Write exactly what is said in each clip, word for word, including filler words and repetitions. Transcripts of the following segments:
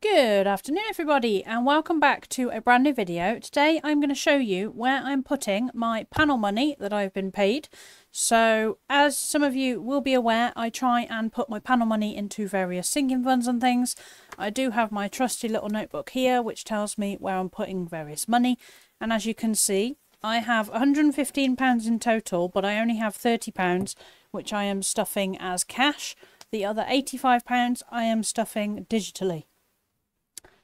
Good afternoon everybody and welcome back to a brand new video. Today I'm going to show you where I'm putting my panel money that I've been paid. So as some of you will be aware, I try and put my panel money into various sinking funds and things. I do have my trusty little notebook here which tells me where I'm putting various money, and as you can see I have one hundred and fifteen pounds in total, but I only have thirty pounds which I am stuffing as cash. The other eighty-five pounds I am stuffing digitally.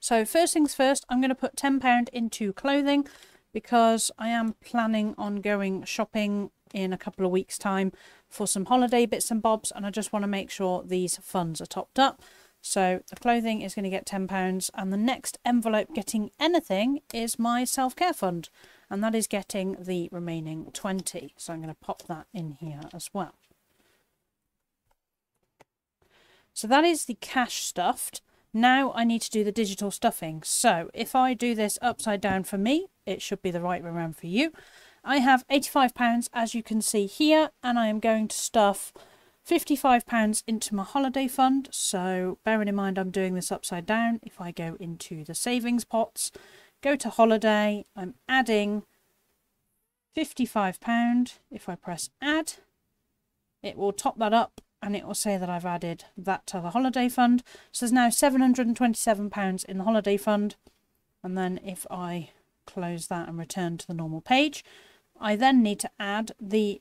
So first things first, I'm going to put ten pounds into clothing because I am planning on going shopping in a couple of weeks' time for some holiday bits and bobs, and I just want to make sure these funds are topped up. So the clothing is going to get ten pounds, and the next envelope getting anything is my self-care fund, and that is getting the remaining twenty. So I'm going to pop that in here as well. So that is the cash stuffed. Now I need to do the digital stuffing. So if I do this upside down for me, it should be the right way around for you. I have eighty-five pounds as you can see here, and I am going to stuff fifty-five pounds into my holiday fund. So bearing in mind I'm doing this upside down, if I go into the savings pots, go to holiday, I'm adding fifty-five pounds. If I press add, it will top that up and it will say that I've added that to the holiday fund. So there's now seven hundred and twenty-seven pounds in the holiday fund. And then if I close that and return to the normal page, I then need to add the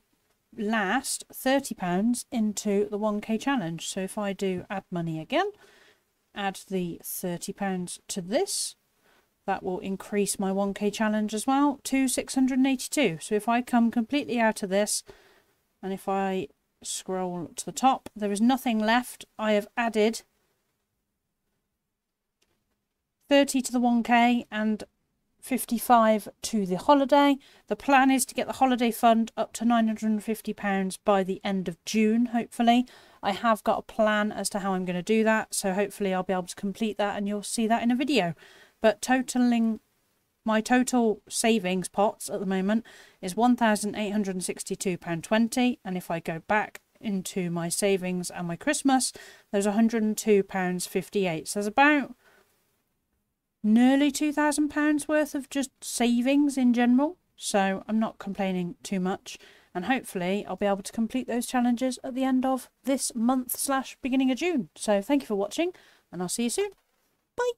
last thirty pounds into the one K challenge. So if I do add money again, add the thirty pounds to this, that will increase my one K challenge as well to six hundred and eighty-two. So if I come completely out of this, and if I scroll to the top, there is nothing left. I have added thirty to the one K and fifty-five to the holiday. The plan is to get the holiday fund up to nine hundred and fifty pounds by the end of June, hopefully. I have got a plan as to how I'm going to do that, so hopefully I'll be able to complete that and you'll see that in a video. But totaling my total savings pots at the moment is one thousand eight hundred and sixty-two pounds twenty, and if I go back into my savings and my Christmas, there's one hundred and two pounds fifty-eight. So there's about nearly two thousand pounds worth of just savings in general, so I'm not complaining too much, and hopefully I'll be able to complete those challenges at the end of this month slash beginning of June. So thank you for watching, and I'll see you soon. Bye!